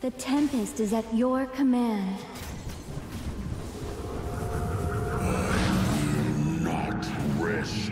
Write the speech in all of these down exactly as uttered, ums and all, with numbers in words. The Tempest is at your command. I will not rest.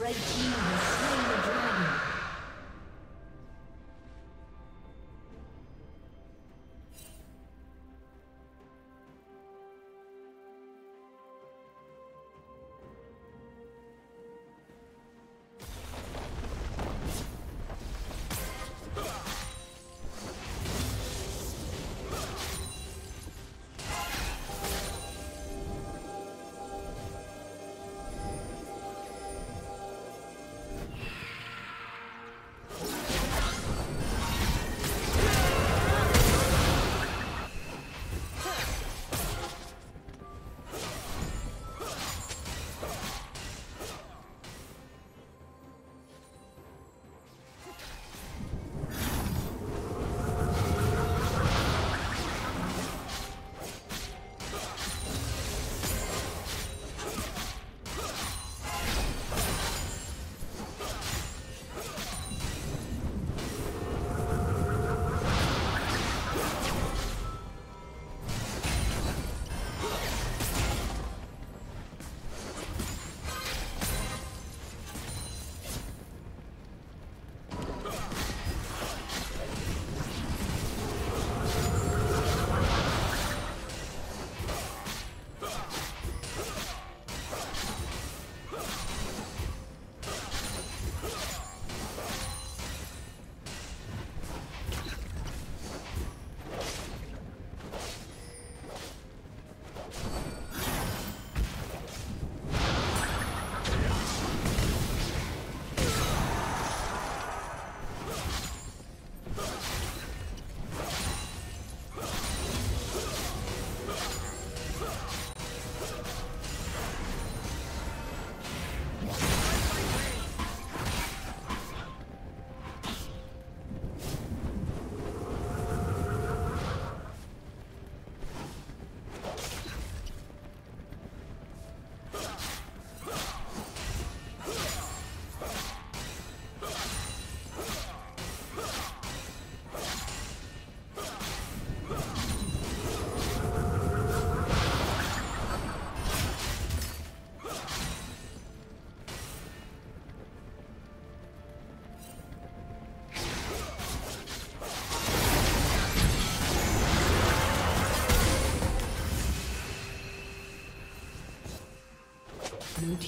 Red team has slain the dragon. Blue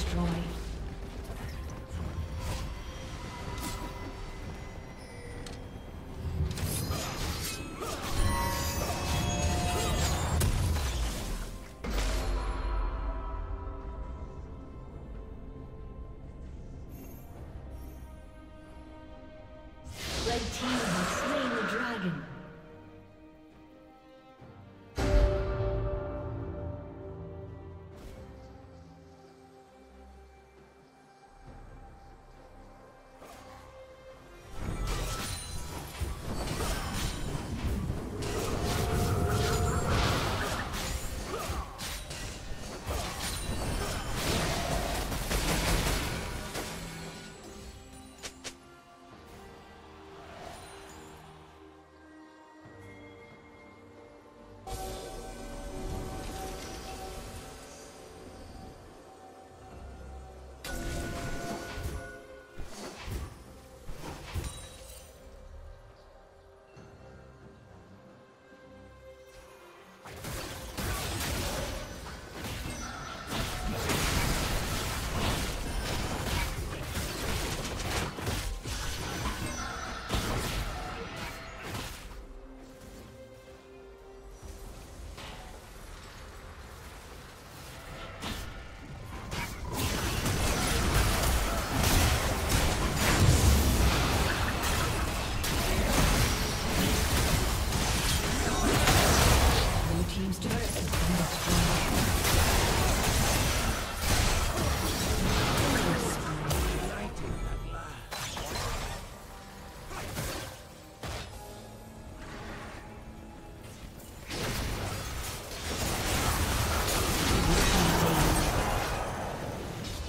destroyed.